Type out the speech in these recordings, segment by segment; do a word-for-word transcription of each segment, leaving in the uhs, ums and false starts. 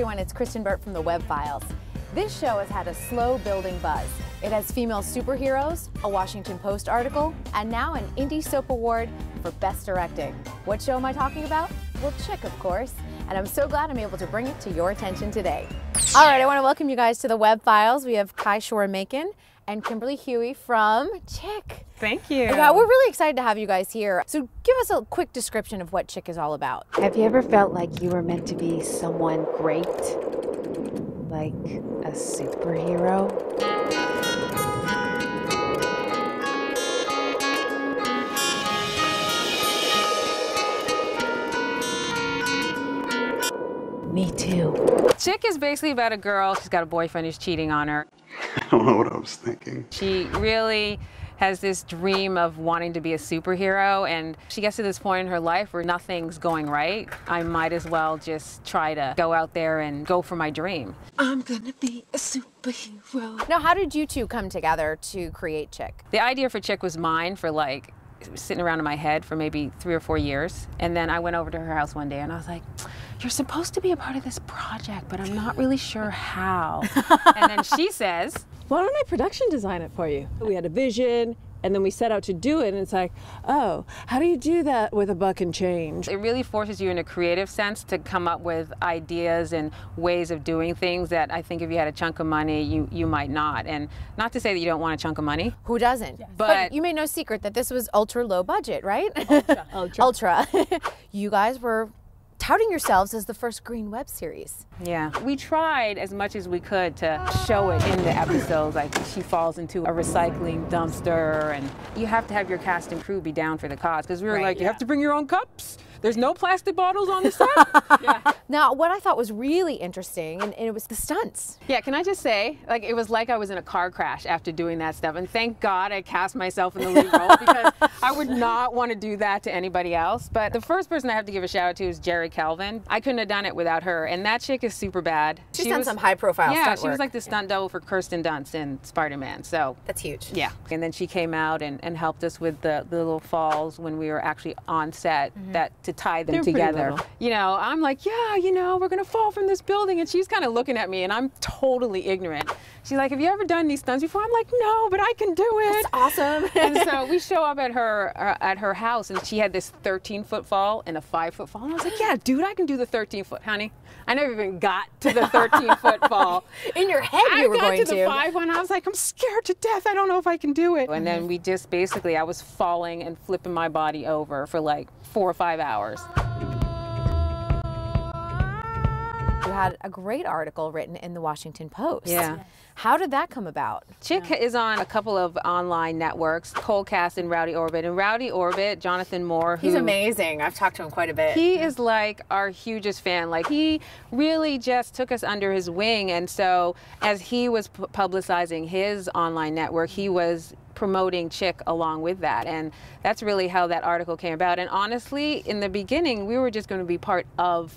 everyone, it's Kristyn Burtt from The Web Files. This show has had a slow building buzz. It has female superheroes, a Washington Post article, and now an Indie Soap Award for Best Directing. What show am I talking about? Well, Chick, of course. And I'm so glad I'm able to bring it to your attention today. All right, I want to welcome you guys to The Web Files. We have Kai Soremekun and Kimberly Huie from Chick. Thank you. Yeah, we're really excited to have you guys here. So give us a quick description of what Chick is all about. Have you ever felt like you were meant to be someone great? Like a superhero? Me too. Chick is basically about a girl. She's got a boyfriend who's cheating on her. I don't know what I was thinking. She really has this dream of wanting to be a superhero, and she gets to this point in her life where nothing's going right. I might as well just try to go out there and go for my dream. I'm gonna be a superhero. Now, how did you two come together to create Chick? The idea for Chick was mine for like sitting around in my head for maybe three or four years. And then I went over to her house one day and I was like, you're supposed to be a part of this project, but I'm not really sure how. And then she says, why don't I production design it for you? We had a vision, and then we set out to do it, and it's like, oh, how do you do that with a buck and change? It really forces you in a creative sense to come up with ideas and ways of doing things that I think if you had a chunk of money, you, you might not. And not to say that you don't want a chunk of money. Who doesn't? Yes. But, but you made no secret that this was ultra low budget, right? Ultra. Ultra. ultra. You guys were touting yourselves as the first green web series. Yeah, we tried as much as we could to show it in the episodes, like she falls into a recycling dumpster, and you have to have your cast and crew be down for the cause, because we were right, like, yeah. You have to bring your own cups. There's no plastic bottles on the set. Yeah. Now, what I thought was really interesting, and, and it was the stunts. Yeah, can I just say, like, it was like I was in a car crash after doing that stuff, and thank God I cast myself in the lead role, because I would not want to do that to anybody else. But the first person I have to give a shout out to is Jerry Calvin. I couldn't have done it without her, and that chick is super bad. She's she done was, some high profile yeah, stunt Yeah, she work. was like the stunt yeah. double for Kirsten Dunst in Spider-Man, so. That's huge. Yeah, and then she came out and, and helped us with the, the little falls when we were actually on set mm-hmm. that to tie them They're together. You know, I'm like, yeah, you know, we're gonna fall from this building, and she's kind of looking at me, and I'm totally ignorant. She's like, have you ever done these stunts before? I'm like, no, but I can do it. That's awesome. And so we show up at her uh, at her house, and she had this thirteen foot fall and a five foot fall, and I was like, yeah, dude, I can do the thirteen foot, honey. I never even got to the thirteen foot fall. In your head, you I were going to. I got to the five one. I was like, I'm scared to death. I don't know if I can do it. And then we just basically, I was falling and flipping my body over for like four or five hours. You had a great article written in the Washington Post. Yeah. How did that come about? Chick yeah. is on a couple of online networks, Coldcast and Rowdy Orbit. And Rowdy Orbit, Jonathan Moore, who, he's amazing. I've talked to him quite a bit. He yeah. is like our hugest fan. Like, he really just took us under his wing. And so as he was publicizing his online network, he was promoting Chick along with that. And that's really how that article came about. And honestly, in the beginning, we were just going to be part of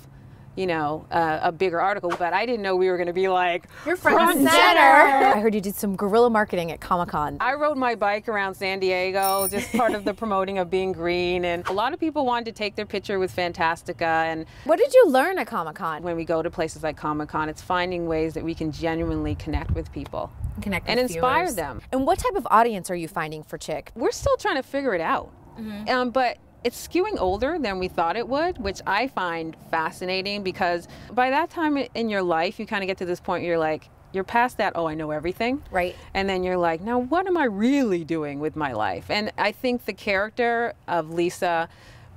you know, uh, a bigger article, but I didn't know we were gonna be like, you're front and center. I heard you did some guerrilla marketing at Comic-Con. I rode my bike around San Diego, just part of the promoting of being green, and a lot of people wanted to take their picture with Fantastica. And what did you learn at Comic-Con? When we go to places like Comic-Con, it's finding ways that we can genuinely connect with people. Connect with and inspire viewers. them. And what type of audience are you finding for Chick? We're still trying to figure it out, mm-hmm. um, but it's skewing older than we thought it would, which I find fascinating, because by that time in your life, you kind of get to this point where you're like, you're past that, oh, I know everything. Right. And then you're like, now what am I really doing with my life? And I think the character of Lisa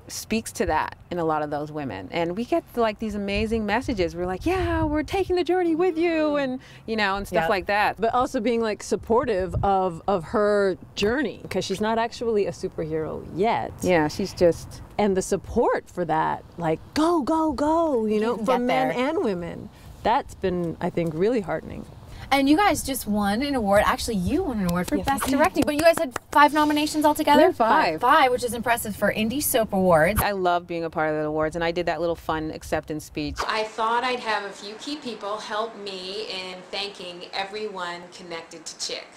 speaks to that in a lot of those women. And we get like these amazing messages. We're like, yeah, we're taking the journey with you, and you know, and stuff yep. like that. But also being like supportive of, of her journey, because she's not actually a superhero yet. Yeah, she's just. And the support for that, like go, go, go, you know, from men and women. That's been, I think, really heartening. And you guys just won an award. Actually, you won an award for yes. Best Directing. But you guys had five nominations altogether? We had five. Five, which is impressive for Indie Soap Awards. I love being a part of the awards, and I did that little fun acceptance speech. I thought I'd have a few key people help me in thanking everyone connected to Chick.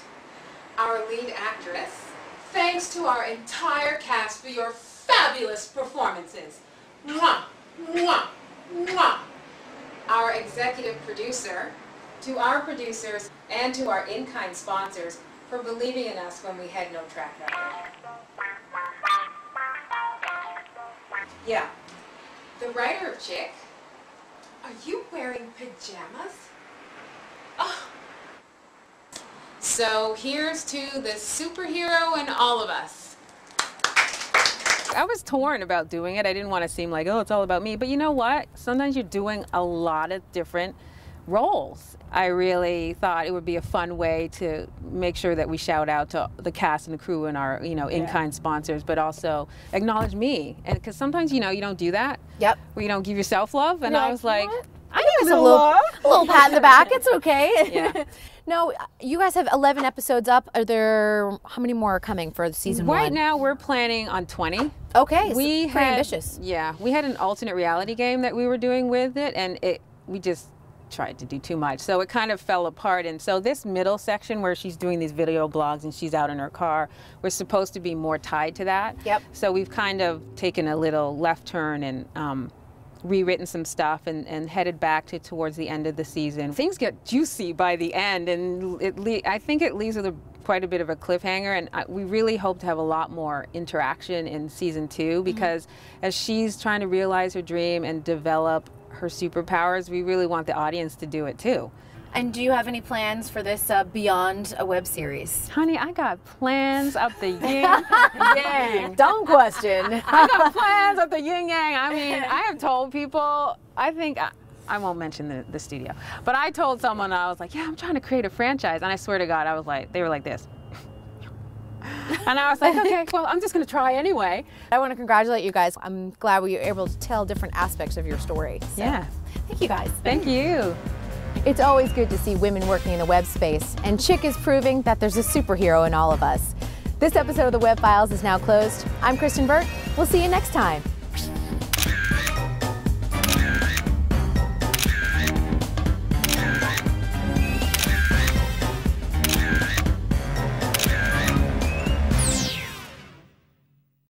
Our lead actress, thanks to our entire cast for your fabulous performances. Mwah, mwah, mwah. our executive producer, to our producers, and to our in-kind sponsors for believing in us when we had no track record. Yeah. The writer of Chick, are you wearing pajamas? Oh. So here's to the superhero and all of us. I was torn about doing it. I didn't want to seem like, oh, it's all about me. But you know what? Sometimes you're doing a lot of different roles. I really thought it would be a fun way to make sure that we shout out to the cast and the crew and our, you know, in-kind yeah. sponsors, but also acknowledge me. And because sometimes, you know, you don't do that. Yep. Where you don't give yourself love. And You're I like, was like, what? I give us a little, love. little pat in the back. It's okay. Yeah. No, you guys have eleven episodes up. Are there, how many more are coming for season right one? Right now, we're planning on twenty. Okay. We so pretty had, ambitious. Yeah. We had an alternate reality game that we were doing with it, and it we just tried to do too much, so it kind of fell apart. And so this middle section where she's doing these video blogs and she's out in her car, we're supposed to be more tied to that. Yep. So we've kind of taken a little left turn and um, rewritten some stuff and, and headed back to towards the end of the season. Things get juicy by the end, and it le I think it leaves with a, quite a bit of a cliffhanger, and I, we really hope to have a lot more interaction in season two, because mm-hmm. as she's trying to realize her dream and develop her superpowers, we really want the audience to do it too. And do you have any plans for this uh, beyond a web series? Honey, I got plans up the yin-yang. Dumb question. I got plans up the yin-yang. I mean, I have told people, I think, I, I won't mention the, the studio, but I told someone, I was like, yeah, I'm trying to create a franchise. And I swear to God, I was like, they were like this. And I was like, okay, well, I'm just going to try anyway. I want to congratulate you guys. I'm glad we were able to tell different aspects of your story. So. Yeah. Thank you guys. Thank you. It's always good to see women working in the web space, and Chick is proving that there's a superhero in all of us. This episode of The Web Files is now closed. I'm Kristyn Burtt. We'll see you next time.